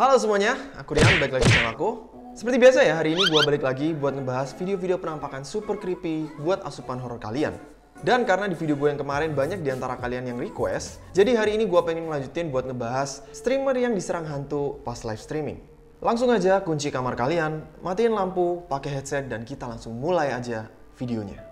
Halo semuanya, aku Rian, balik lagi sama aku. Seperti biasa ya, hari ini gue balik lagi buat ngebahas video-video penampakan super creepy buat asupan horor kalian. Dan karena di video gue yang kemarin banyak diantara kalian yang request, jadi hari ini gue pengen lanjutin buat ngebahas streamer yang diserang hantu pas live streaming. Langsung aja kunci kamar kalian, matiin lampu, pakai headset, dan kita langsung mulai aja videonya.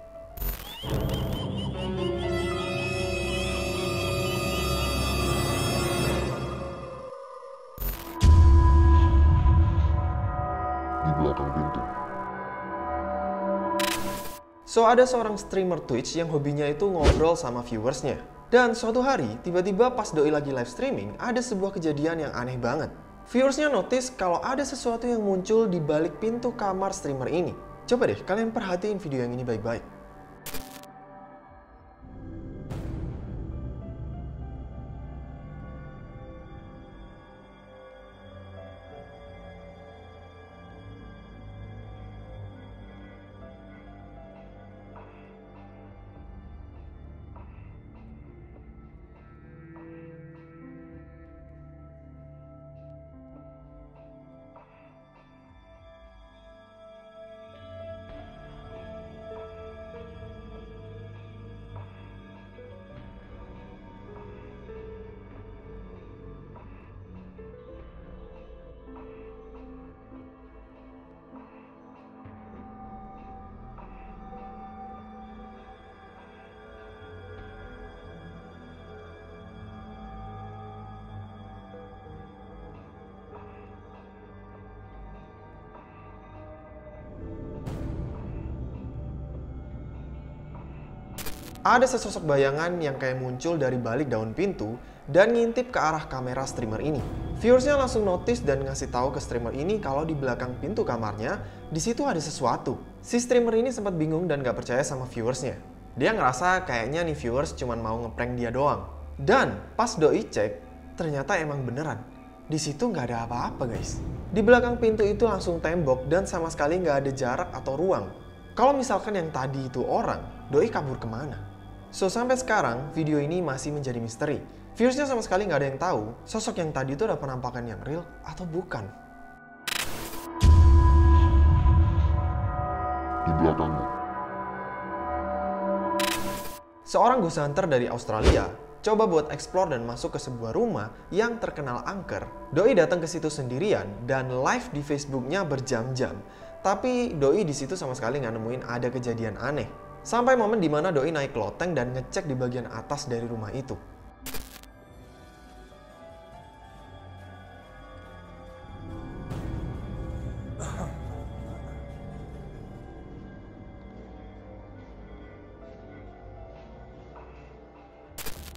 So, ada seorang streamer Twitch yang hobinya itu ngobrol sama viewersnya. Dan suatu hari, tiba-tiba pas doi lagi live streaming, ada sebuah kejadian yang aneh banget. Viewersnya notice kalau ada sesuatu yang muncul di balik pintu kamar streamer ini. Coba deh, kalian perhatiin video yang ini baik-baik. Ada sesosok bayangan yang kayak muncul dari balik daun pintu dan ngintip ke arah kamera streamer ini. Viewersnya langsung notice dan ngasih tahu ke streamer ini kalau di belakang pintu kamarnya, di situ ada sesuatu. Si streamer ini sempat bingung dan gak percaya sama viewersnya. Dia ngerasa kayaknya nih viewers cuma mau ngeprank dia doang. Dan pas doi cek, ternyata emang beneran. Di situ nggak ada apa-apa guys. Di belakang pintu itu langsung tembok dan sama sekali nggak ada jarak atau ruang. Kalau misalkan yang tadi itu orang, doi kabur kemana? So, sampai sekarang video ini masih menjadi misteri. Viewersnya sama sekali nggak ada yang tahu sosok yang tadi itu ada penampakan yang real atau bukan. Di belakangmu. Seorang ghost hunter dari Australia coba buat explore dan masuk ke sebuah rumah yang terkenal angker. Doi datang ke situ sendirian dan live di Facebooknya berjam-jam. Tapi doi di situ sama sekali nggak nemuin ada kejadian aneh. Sampai momen dimana doi naik loteng dan ngecek di bagian atas dari rumah itu.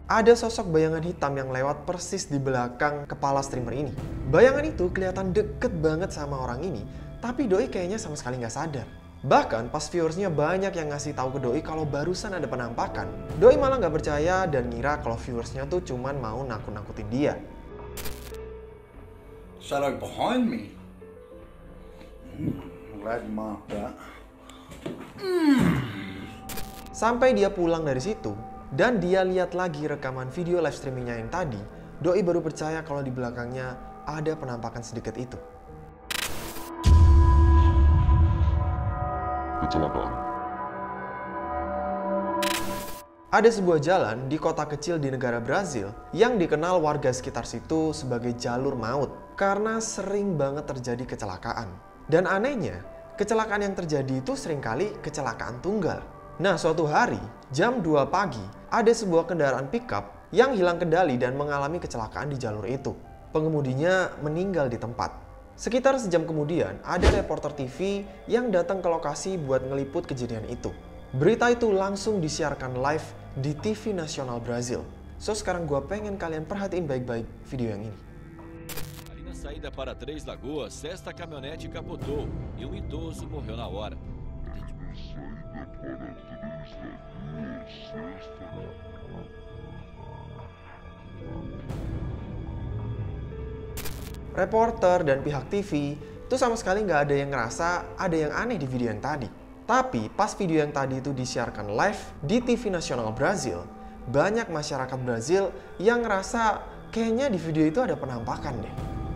Ada sosok bayangan hitam yang lewat persis di belakang kepala streamer ini. Bayangan itu kelihatan deket banget sama orang ini, tapi doi kayaknya sama sekali nggak sadar. Bahkan pas viewersnya banyak yang ngasih tahu ke doi kalau barusan ada penampakan, doi malah nggak percaya dan ngira kalau viewersnya tuh cuman mau nakut-nakutin dia. Shadow behind me. Sampai dia pulang dari situ dan dia lihat lagi rekaman video live streamingnya yang tadi, doi baru percaya kalau di belakangnya ada penampakan sedikit itu. Ada sebuah jalan di kota kecil di negara Brasil yang dikenal warga sekitar situ sebagai jalur maut karena sering banget terjadi kecelakaan. Dan anehnya, kecelakaan yang terjadi itu seringkali kecelakaan tunggal. Nah, suatu hari, jam 2 pagi, ada sebuah kendaraan pickup yang hilang kendali dan mengalami kecelakaan di jalur itu. Pengemudinya meninggal di tempat. Sekitar sejam kemudian, ada reporter TV yang datang ke lokasi buat ngeliput kejadian itu. Berita itu langsung disiarkan live di TV nasional Brasil. So, sekarang gua pengen kalian perhatiin baik-baik video yang ini. Na saída para Três Lagoas, esta caminhonete capotou e idoso morreu na hora. Reporter dan pihak TV itu sama sekali nggak ada yang ngerasa ada yang aneh di video yang tadi. Tapi pas video yang tadi itu disiarkan live di TV nasional Brasil, banyak masyarakat Brasil yang ngerasa kayaknya di video itu ada penampakan deh.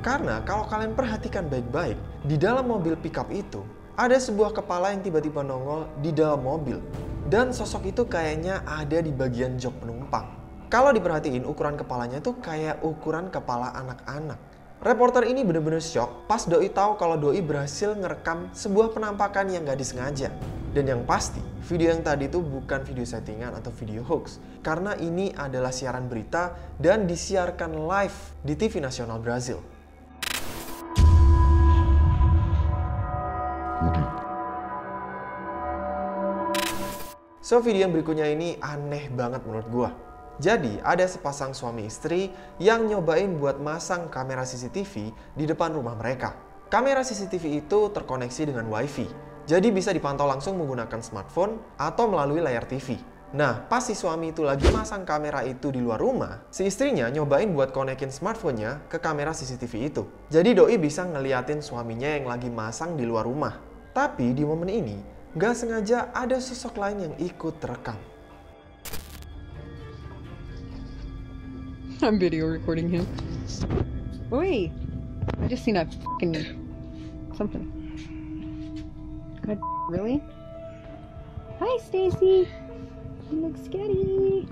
Karena kalau kalian perhatikan baik-baik, di dalam mobil pickup itu ada sebuah kepala yang tiba-tiba nongol di dalam mobil. Dan sosok itu kayaknya ada di bagian jok penumpang. Kalau diperhatiin ukuran kepalanya tuh kayak ukuran kepala anak-anak. Reporter ini bener-bener shock pas doi tahu kalau doi berhasil ngerekam sebuah penampakan yang gak disengaja. Dan yang pasti, video yang tadi itu bukan video settingan atau video hoax. Karena ini adalah siaran berita dan disiarkan live di TV Nasional Brasil. So, video yang berikutnya ini aneh banget menurut gua. Jadi, ada sepasang suami istri yang nyobain buat masang kamera CCTV di depan rumah mereka. Kamera CCTV itu terkoneksi dengan WiFi, jadi bisa dipantau langsung menggunakan smartphone atau melalui layar TV. Nah, pas si suami itu lagi masang kamera itu di luar rumah, si istrinya nyobain buat konekin smartphone-nya ke kamera CCTV itu. Jadi, doi bisa ngeliatin suaminya yang lagi masang di luar rumah. Tapi, di momen ini, gak sengaja ada sosok lain yang ikut terekam. I'm video recording him. Wait, I just seen a fucking something. God, really? Hi Stacy, you look scary.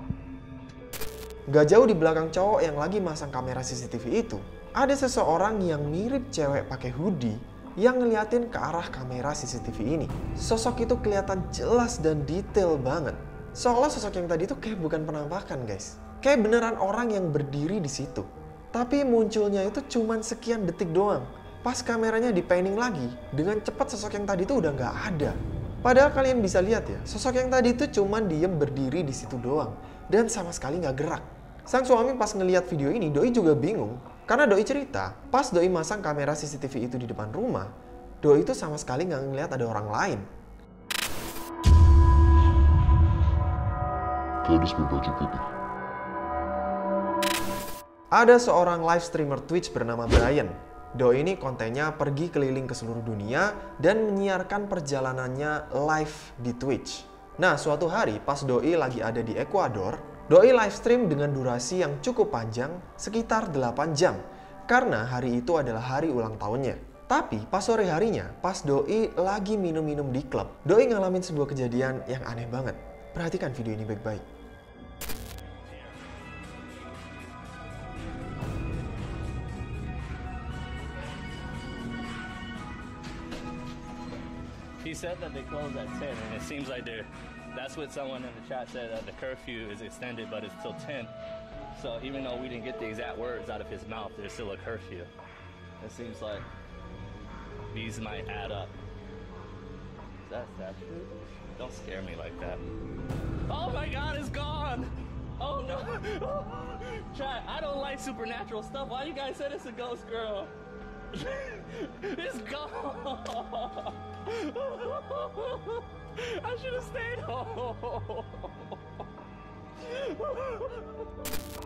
Gak jauh di belakang cowok yang lagi masang kamera CCTV itu, ada seseorang yang mirip cewek pakai hoodie yang ngeliatin ke arah kamera CCTV ini. Sosok itu kelihatan jelas dan detail banget. Seolah sosok yang tadi itu kayak bukan penampakan, guys. Kayak beneran orang yang berdiri di situ. Tapi munculnya itu cuman sekian detik doang. Pas kameranya di-panning lagi, dengan cepat sosok yang tadi itu udah nggak ada. Padahal kalian bisa lihat ya, sosok yang tadi itu cuman diem berdiri di situ doang dan sama sekali nggak gerak. Sang suami pas ngelihat video ini, doi juga bingung. Karena doi cerita, pas doi masang kamera CCTV itu di depan rumah, doi itu sama sekali nggak ngeliat ada orang lain. Ada seorang live streamer Twitch bernama Brian. Doi ini kontennya pergi keliling ke seluruh dunia dan menyiarkan perjalanannya live di Twitch. Nah, suatu hari pas doi lagi ada di Ecuador, doi live stream dengan durasi yang cukup panjang, sekitar 8 jam. Karena hari itu adalah hari ulang tahunnya. Tapi pas sore harinya, pas doi lagi minum-minum di klub, doi ngalamin sebuah kejadian yang aneh banget. Perhatikan video ini baik-baik. He said that they closed at 10 and it seems like they're... That's what someone in the chat said, that the curfew is extended, but it's till 10. So even though we didn't get the exact words out of his mouth, there's still a curfew. It seems like these might add up. Is that sad? Don't scare me like that. Oh my God, it's gone! Oh no! Chat, I don't like supernatural stuff. Why you guys said it's a ghost girl? It's gone! I should have stayed home.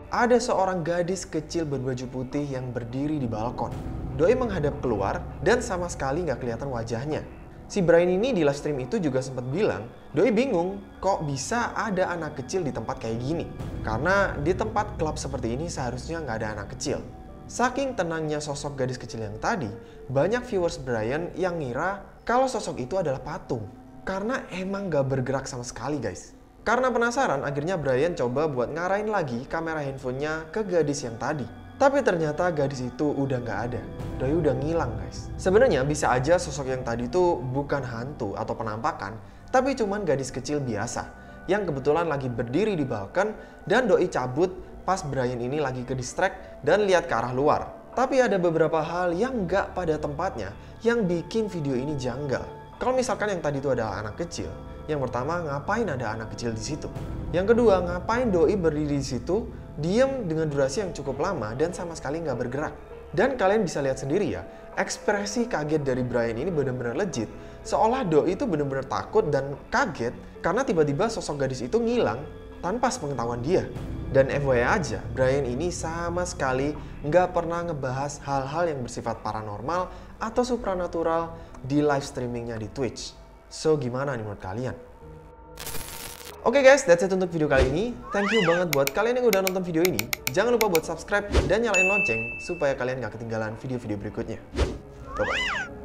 Ada seorang gadis kecil berbaju putih yang berdiri di balkon. Doi menghadap keluar dan sama sekali nggak kelihatan wajahnya. Si Brian ini di live stream itu juga sempat bilang, doi bingung kok bisa ada anak kecil di tempat kayak gini. Karena di tempat klub seperti ini seharusnya nggak ada anak kecil. Saking tenangnya sosok gadis kecil yang tadi, banyak viewers Brian yang ngira kalau sosok itu adalah patung. Karena emang gak bergerak sama sekali, guys. Karena penasaran, akhirnya Brian coba buat ngarahin lagi kamera handphonenya ke gadis yang tadi. Tapi ternyata gadis itu udah gak ada. Doi udah ngilang, guys. Sebenarnya bisa aja sosok yang tadi itu bukan hantu atau penampakan, tapi cuman gadis kecil biasa yang kebetulan lagi berdiri di balkon dan doi cabut pas Brian ini lagi ke distract dan lihat ke arah luar. Tapi ada beberapa hal yang nggak pada tempatnya yang bikin video ini janggal. Kalau misalkan yang tadi itu adalah anak kecil, yang pertama ngapain ada anak kecil di situ? Yang kedua ngapain doi berdiri di situ, diem dengan durasi yang cukup lama dan sama sekali nggak bergerak. Dan kalian bisa lihat sendiri ya, ekspresi kaget dari Brian ini benar-benar legit, seolah doi itu benar-benar takut dan kaget karena tiba-tiba sosok gadis itu ngilang tanpa sepengetahuan dia. Dan FYI aja, Brian ini sama sekali nggak pernah ngebahas hal-hal yang bersifat paranormal atau supranatural di live streamingnya di Twitch. So, gimana nih menurut kalian? Oke guys, that's it untuk video kali ini. Thank you banget buat kalian yang udah nonton video ini. Jangan lupa buat subscribe dan nyalain lonceng supaya kalian gak ketinggalan video-video berikutnya. Bye-bye.